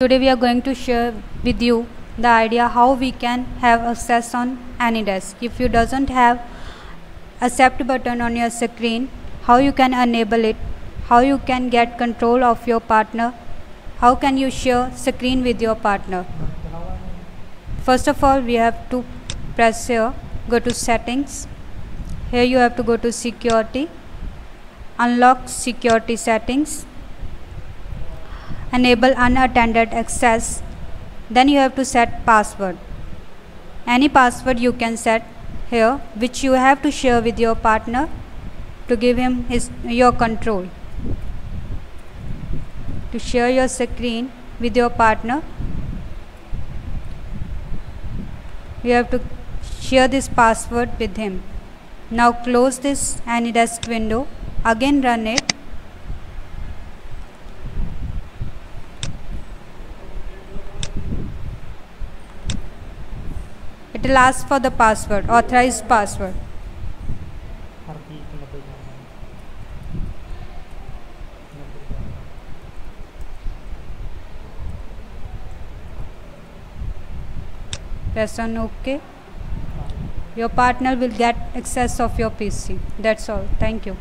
Today we are going to share with you the idea how we can have access on AnyDesk. If you doesn't have accept button on your screen, how you can enable it, how you can get control of your partner, how can you share screen with your partner. First of all, we have to press here, go to settings. Here you have to go to security, unlock security settings, enable unattended access, then you have to set password. Any password you can set here, which you have to share with your partner to give him your control. To share your screen with your partner, you have to share this password with him. Now close this AnyDesk window, again run it. It will ask for the password, authorized password. Press on OK. Your partner will get access of your PC. That's all. Thank you.